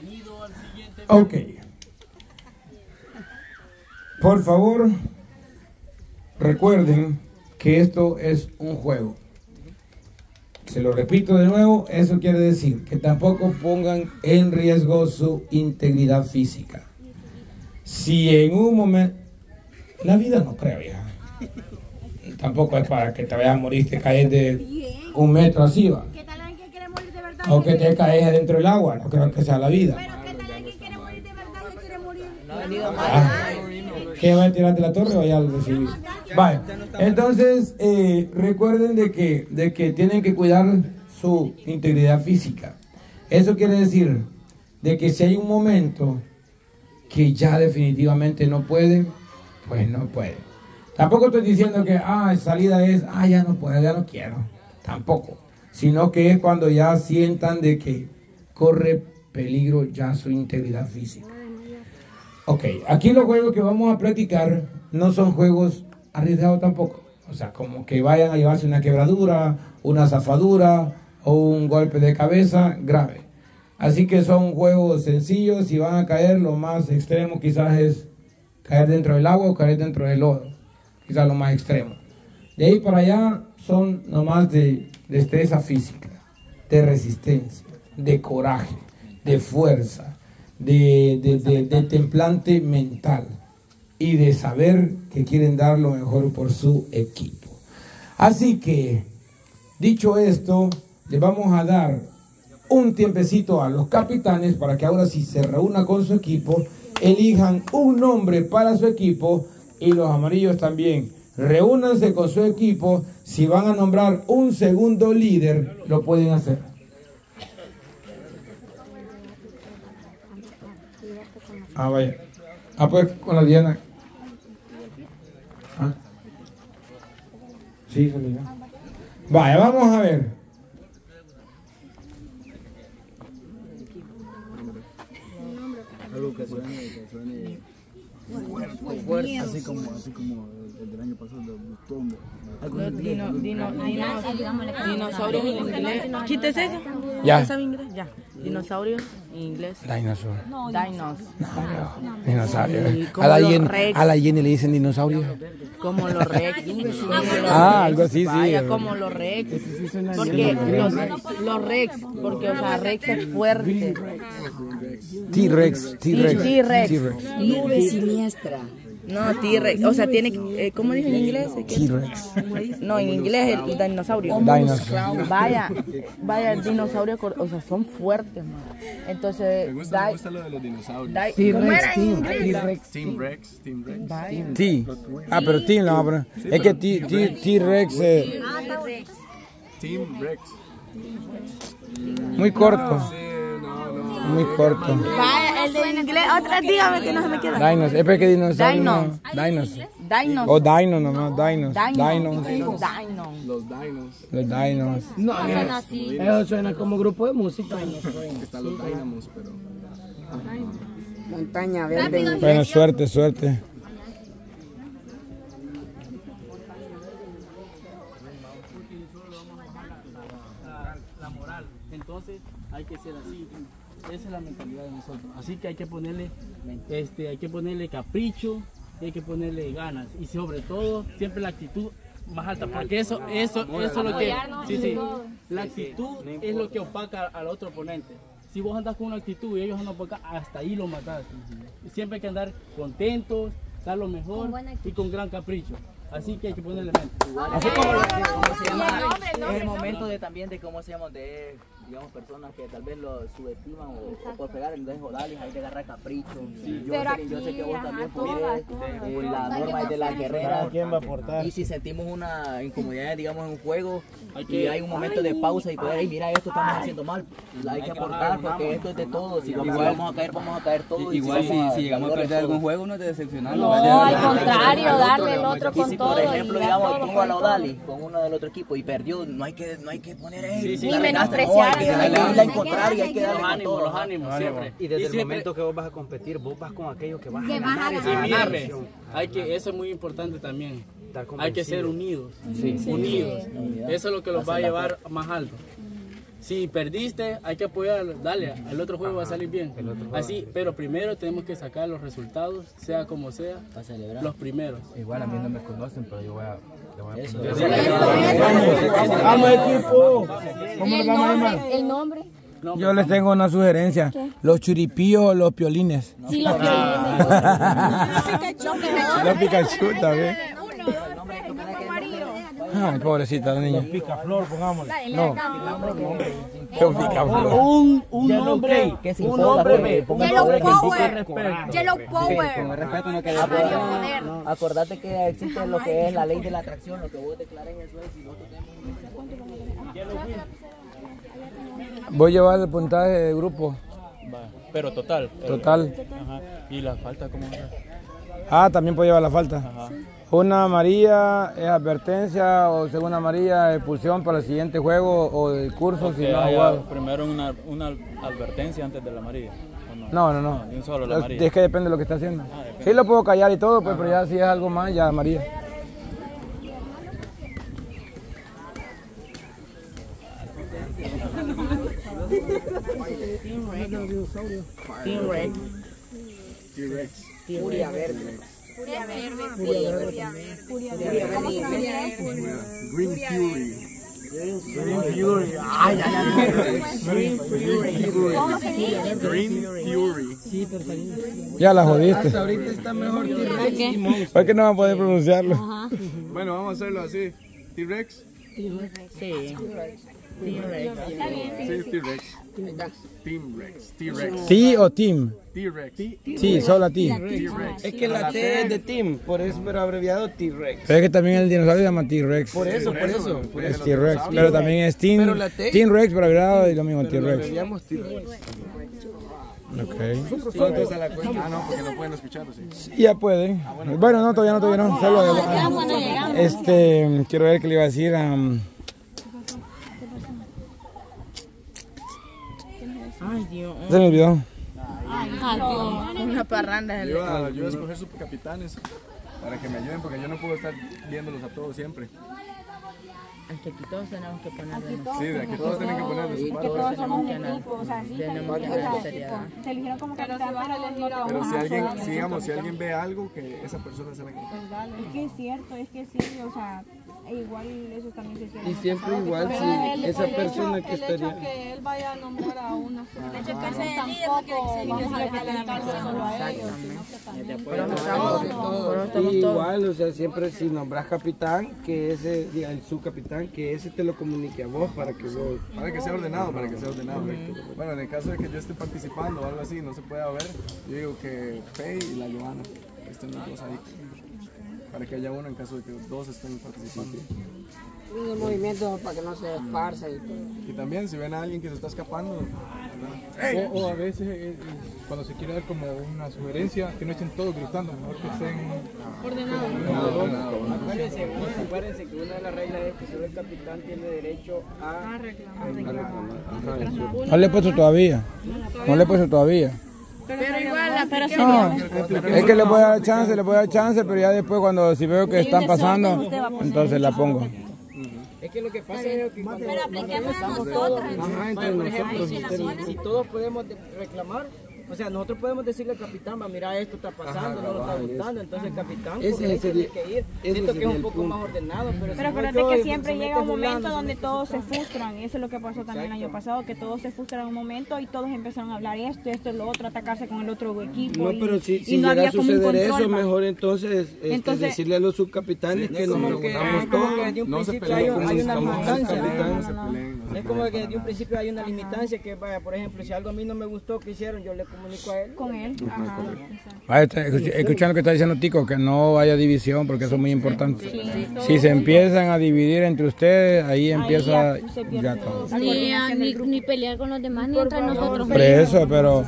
Bienvenido al siguiente video. Ok. Por favor, recuerden que esto es un juego. Se lo repito de nuevo, eso quiere decir que tampoco pongan en riesgo su integridad física. Si en un momento... La vida no creo, vieja. Tampoco es para que te vayas a morir, te caes de un metro así, va. ¿Qué tal alguien quiere morir de verdad? O que te caes dentro del agua, no creo que sea la vida. Pero ¿qué tal alguien quiere morir de verdad y quiere morir? ¿Qué va a tirar de la torre o ya lo recibí? Vale, entonces recuerden de que tienen que cuidar su integridad física. Eso quiere decir de que si hay un momento que ya definitivamente no pueden, pues no pueden. Tampoco estoy diciendo que salida es, ya no puedo, ya no quiero, tampoco, sino que es cuando ya sientan de que corre peligro ya su integridad física. Ok, aquí los juegos que vamos a practicar no son juegos arriesgados tampoco, o sea, como que vayan a llevarse una quebradura, una zafadura o un golpe de cabeza grave. Así que son juegos sencillos y van a caer, lo más extremo quizás es caer dentro del agua o caer dentro del lodo. Quizás lo más extremo. De ahí para allá son nomás de destreza física, de resistencia, de coraje, de fuerza, de templante mental y de saber que quieren dar lo mejor por su equipo. Así que, dicho esto, les vamos a dar un tiempecito a los capitanes para que ahora sí se reúna con su equipo, elijan un nombre para su equipo. Y los amarillos también, reúnanse con su equipo. Si van a nombrar un segundo líder, lo pueden hacer. Vaya. Pues con la Diana. Sí, Solina. Vaya, vamos a ver. Fuerte, así como el del año pasado, los tombos. Dinosaurios en inglés. ¿Quites eso? Ya. Dinosaurios en inglés. Dinosaur. No. Dinosaurio. A la hiena le dicen dinosaurio. Como los rex. Algo así, sí. Como los rex. Porque los rex, porque rex es fuerte. T-Rex. Nube siniestra. No, T-Rex. O sea, tiene... ¿cómo dijo en inglés? T-Rex. No, en inglés es el dinosaurio. Vaya, el dinosaurio... O sea, son fuertes, man. Entonces... Me gusta lo de los dinosaurios. T-Rex. T-Rex. T. Pero T no, bro. Es que T-Rex... T-Rex. Muy corto. Muy corto. Vaya, el de inglés, otra, dígame que no se me queda. Dinos, es porque dinosaurio. Dinos. O dino nomás, dinos. Los dinos. No, eso suena como grupo de música. Están los Dynamos, pero... Montaña verde. Bueno, suerte. La moral, entonces hay que ser así. Esa es la mentalidad de nosotros, así que hay que ponerle capricho, hay que ponerle ganas y sobre todo siempre la actitud más alta, porque eso es lo que la actitud es lo que opaca al otro oponente. Si vos andas con una actitud y ellos andan por acá, hasta ahí lo matás. Siempre hay que andar contentos, dar lo mejor y con gran capricho. Así que hay que ponerle mente. Así como se llama, es el momento de también de cómo se llama, de digamos personas que tal vez lo subestiman o por pegar, entonces orales hay que agarrar capricho. Sí. Yo sé que vos también podés, la norma es de la guerrera. ¿Quién va a aportar? Y si sentimos una incomodidad, digamos, en un juego, y hay un momento de pausa y poder, mira, esto estamos haciendo mal, hay que aportar porque esto es de todos. Si vamos a caer todos. Igual si llegamos a perder algún juego, no te decepcionamos. No, al contrario, darle el otro con. Por ejemplo, digamos, pongo a la Odali con uno del otro equipo y perdió, no hay que poner él. Ni menospreciar. Hay que encontrar y hay que darle ánimo, los ánimos siempre. Y desde el momento que vos vas a competir, vos vas con aquellos que vas a ganar. Eso es muy importante también. Hay que ser unidos. Eso es lo que los va a llevar más alto. Si perdiste, hay que apoyar, dale, el otro juego va a salir bien. Así, pero primero tenemos que sacar los resultados, sea como sea, para celebrar los primeros. Igual a mí no me conocen, pero yo voy a... ¡Vamos, equipo! ¿Cómo le vamos a el nombre? Yo les tengo una sugerencia. ¿Qué? Los churipillos o los piolines. Sí, los piolines. Los Pikachu también. Ay, pobrecita la niña. Los picaflor, pongámosle. No. Los picaflor. Un hombre. Un hombre. Yellow Power. Yellow Power. Con respeto no queda poder. Acordate que existe lo que es la ley de la atracción, lo que vos declaras en el suelo. Si nosotros tenemos... Voy a llevar el puntaje de grupo. Pero total. Total. Ajá. ¿Y la falta cómo es? Ah, también puedo llevar la falta. Ajá. Una amarilla es advertencia o segunda amarilla expulsión para el siguiente juego o el curso si no ha jugado. Primero una advertencia antes de la amarilla. No. Ni un solo la amarilla. Es que depende de lo que está haciendo. Sí lo puedo callar y todo, pues, pero ya si es algo más, ya amarilla. Green Fury. Ya la jodiste. Hasta ahorita está mejor T-Rex. ¿Por qué no van a poder pronunciarlo? Bueno, vamos a hacerlo así. T-Rex. Sí. T-Rex. ¿T o Team? T-Rex. Sí, solo a ti. Es que la T es de Team, por eso, pero abreviado T-Rex. Pero es que también el dinosaurio se llama T-Rex. Por eso. Es T-Rex, pero también es Team. Team Rex, pero abreviado y lo mismo T-Rex. Ok. ¿Cuántos a la cuenta? Ah, no, porque no pueden escucharlo, sí. Ya pueden. Bueno, no, todavía no. Solo quiero ver qué le iba a decir a... Ay, Dios. Se me olvidó. Ay, una parranda. Yo voy a escoger supercapitanes para que me ayuden porque yo no puedo estar viéndolos a todos siempre. Aquí todos tenemos que ponerlos. Sí, aquí todos tienen que ponerlos. Sí, que todos somos un equipo, o sea, sí, tenemos que dar seriedad. Se eligieron como capitán para elegir a uno. Pero si alguien ve algo, que esa persona se la quita. Pues dale. Es que es cierto, o sea... Igual eso también se quiere. Y siempre igual, sí, esa persona que estaría... El hecho que él vaya a nombrar a una... El hecho que sea el líder, porque vamos a dejarle solo a ellos. Pero igual, o sea, siempre si nombras capitán, que ese, el subcapitán, que ese te lo comunique a vos para que vos... Para que sea ordenado. Bueno, en el caso de que yo esté participando o algo así, no se pueda ver, yo digo que Pey y la Johanna estén los dos ahí. Para que haya uno en caso de que dos estén participando. Y el movimiento para que no se esparza y todo. Y también si ven a alguien que se está escapando. O a veces cuando se quiere dar como una sugerencia, que no estén todos gritando, mejor que estén ordenados. Acuérdense que una de las reglas es que solo el capitán tiene derecho a reclamar. No le he puesto todavía. Pero igual la persona. No, es que le voy a dar chance, pero ya después cuando si veo que están pasando, entonces la pongo. Es que lo que pasa es que cuando estamos todos, por ejemplo, si todos podemos reclamar, o sea, nosotros podemos decirle al capitán, va, mira, esto está pasando, no lo está gustando, entonces el capitán tiene que ir. Siento que es un poco más ordenado. Pero acuérdate que siempre llega un momento donde todos se frustran, eso es lo que pasó también el año pasado, que todos se frustran en un momento y todos empezaron a hablar esto, lo otro, atacarse con el otro equipo. No, pero si llega a suceder eso, mejor entonces decirle a los subcapitanes que nos reunamos todos. No se peleen, hay una limitancia. Es como que desde un principio hay una limitancia que, vaya, por ejemplo, si algo a mí no me gustó que hicieron, yo le comunico a él. Con él. Ajá. Escuchando lo que está diciendo Tico, que no haya división porque eso es muy importante. Si se empiezan a dividir entre ustedes, ahí empieza ya todo. Ni pelear con los demás ni entre nosotros. Por eso, pero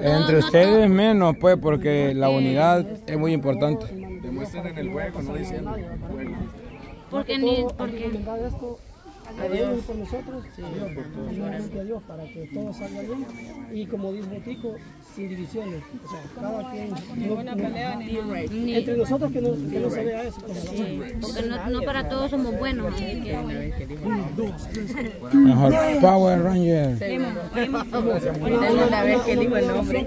entre ustedes menos, pues, porque la unidad es muy importante. Demuestren en el juego, no diciendo. Porque Adiós por nosotros, sí. Adiós por todos. Primeramente a Dios para que todo salga bien. Y como dijo Tico, sin divisiones. O sea, cada quien. No, entre nosotros que no se vea eso. Sí. Porque no para todos somos buenos. Así que... Mejor Power Ranger. Vamos a ver quién dijo el nombre.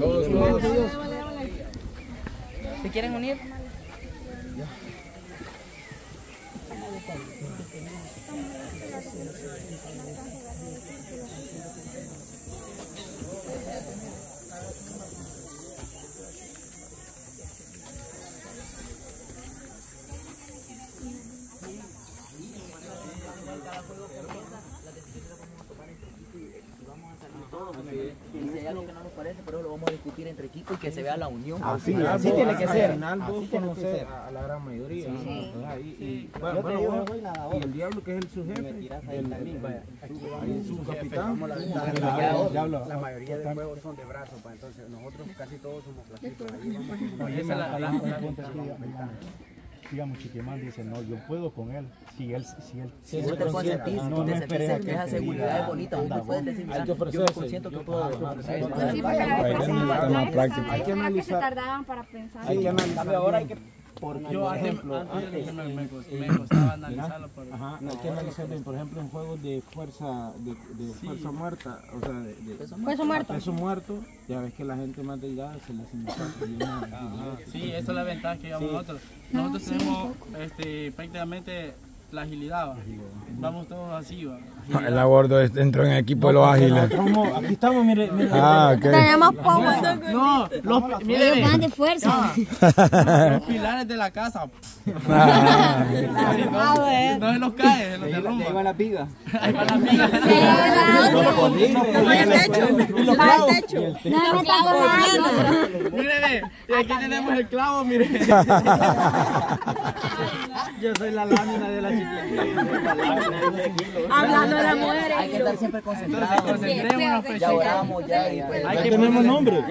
Todos. ¿Se quieren unir? Y si hay algo que no nos parece, pero lo vamos a discutir entre equipos y que se vea la unión. Así tiene que ser. Al final vos conocés a la gran mayoría. Y el diablo que es el sujeto. Ahí su capitán. La mayoría de juegos son de brazos, entonces nosotros casi todos somos plaquitos. Digamos, Chiquimán dice, no, yo puedo con él, si él... Si vos te consentís, tú te sentís que esa seguridad es bonita, vos puedes decir, yo consiento que puedo... Sí, porque la vez pasada se tardaban para pensar. Hay que analizar, ahora hay que... Yo, por ejemplo, antes me costaba analizarlo. Hay que analizar, por ejemplo, en juegos de fuerza muerta, o sea, de peso muerto, ya ves que la gente más delgada se les inmuta. Sí, esa es la ventaja que llevamos nosotros. Nosotros tenemos prácticamente la agilidad, vamos todos así. El abordo entró en el equipo de los ágiles. Aquí estamos, mire. Tenemos power. No, los van de fuerza. Los pilares de la casa. No se los cae, se los derrumba. Ahí van las vigas. Ahí van las vigas. El techo. Mire, aquí tenemos el clavo, mire. Yo soy la lámina de la chiquitita. Hablando de la mujer. Hay que estar siempre concentrados. Ya oramos, ya tenemos nombre.